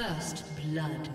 First blood.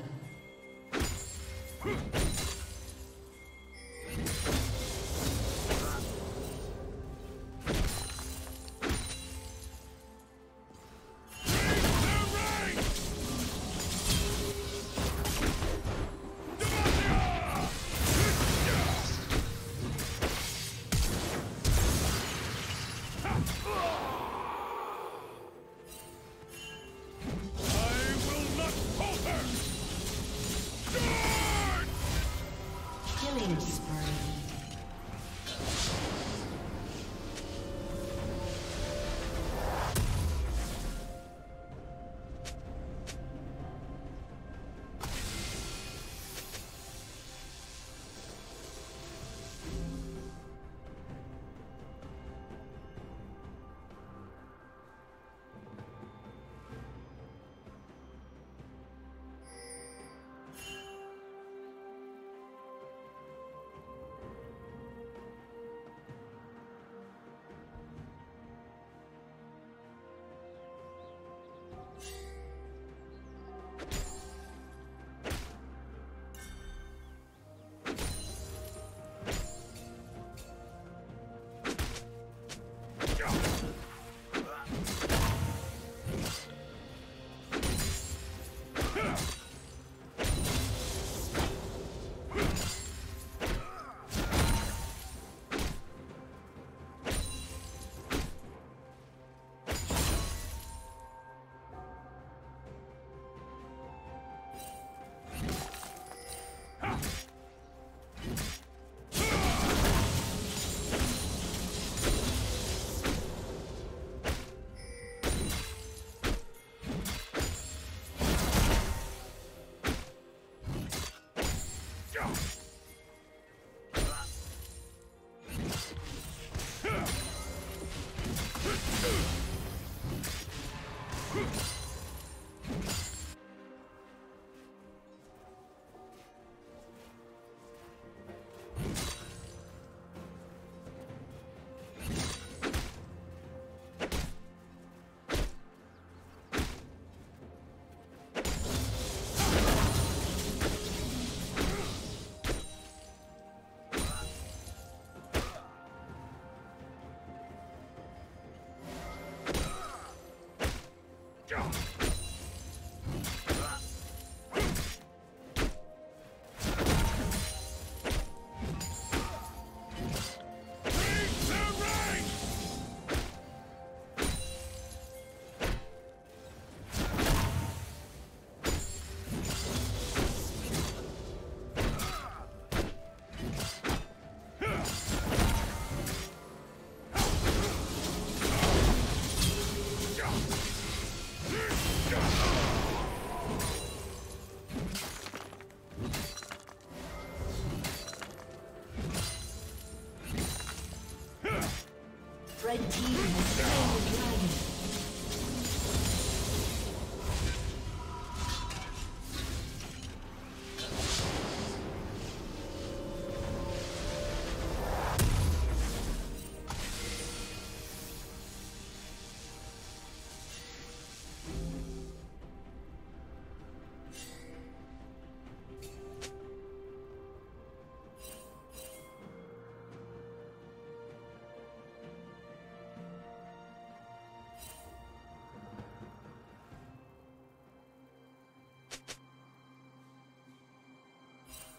Red team has slain the dragon.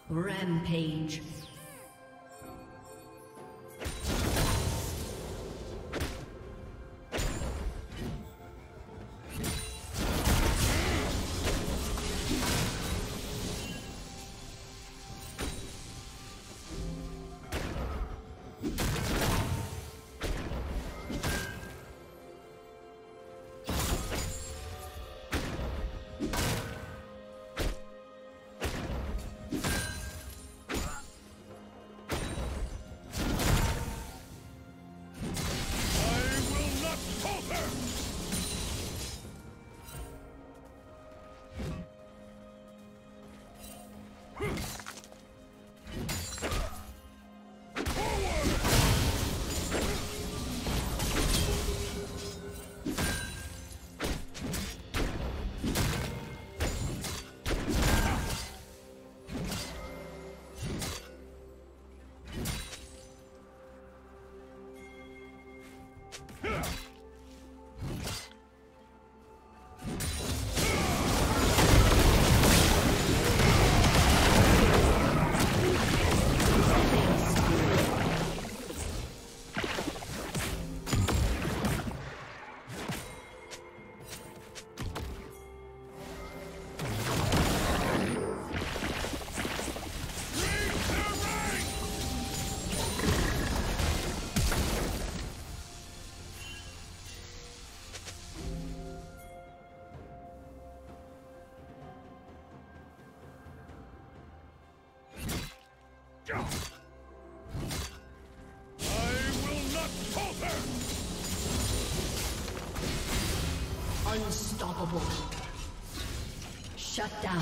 Rampage. Unstoppable. Shut down.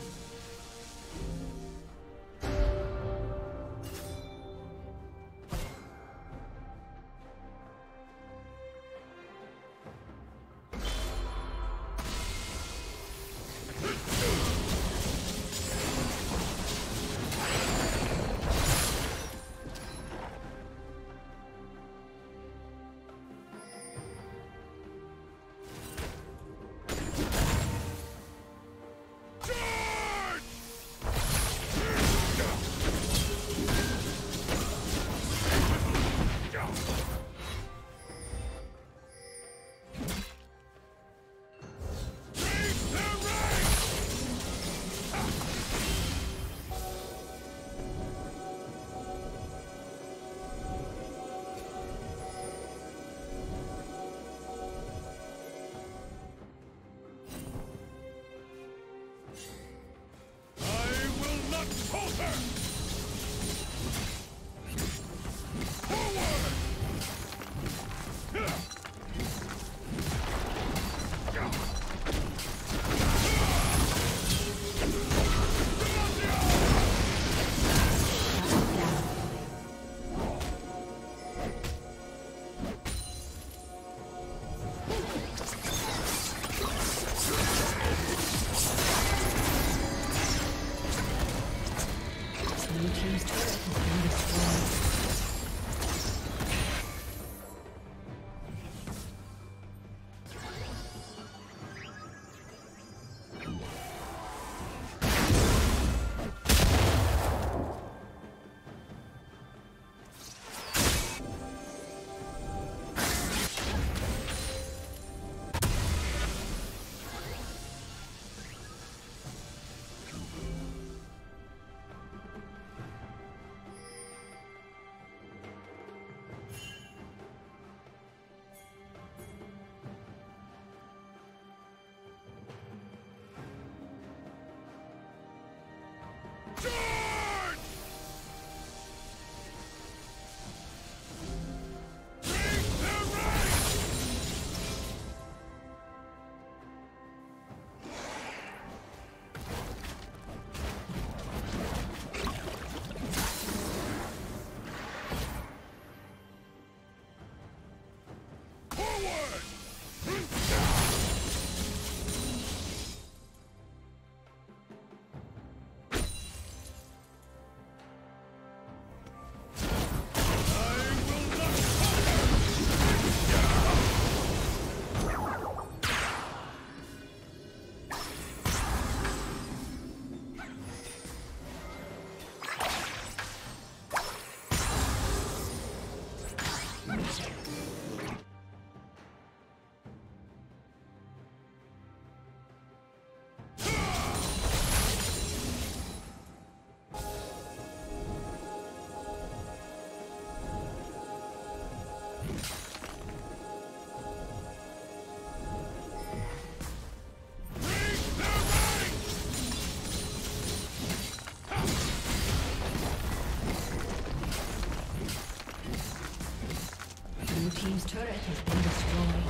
Turret has been destroyed.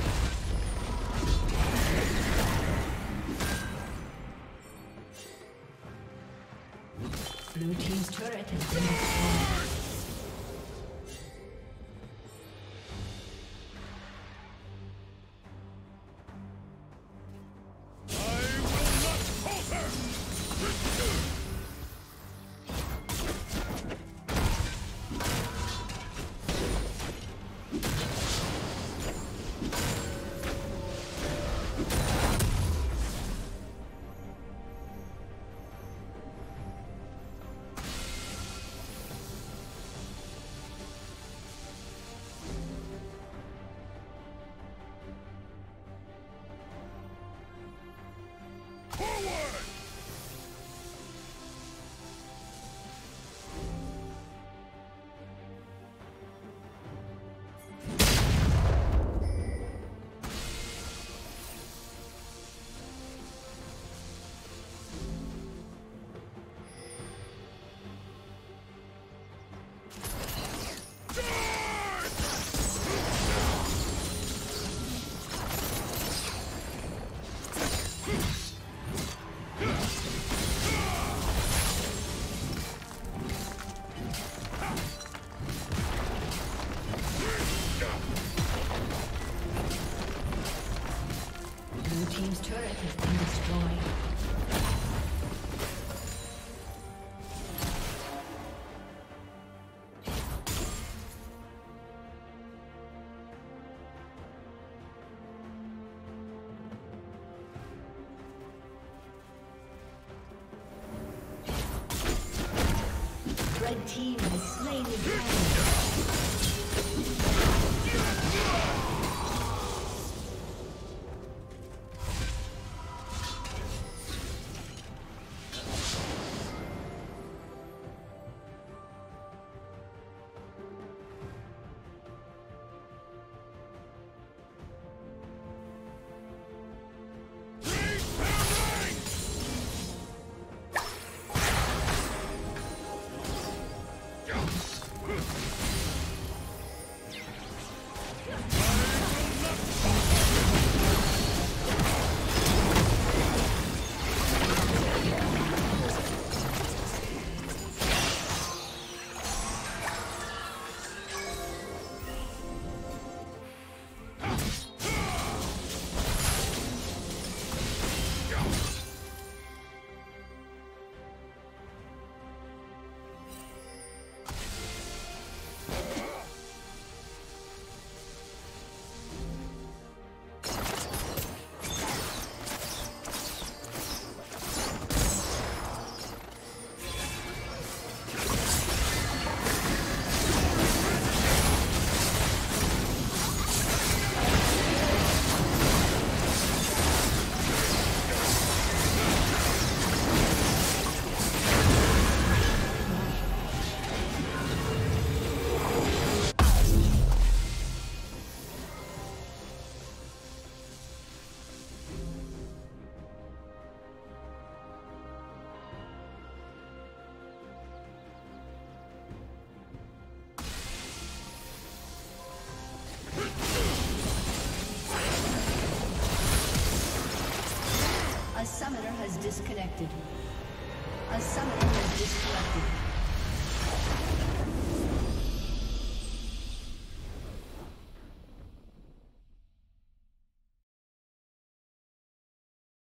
Blue team's turret has been destroyed. Red team has slain the dragon. A summoner has disconnected.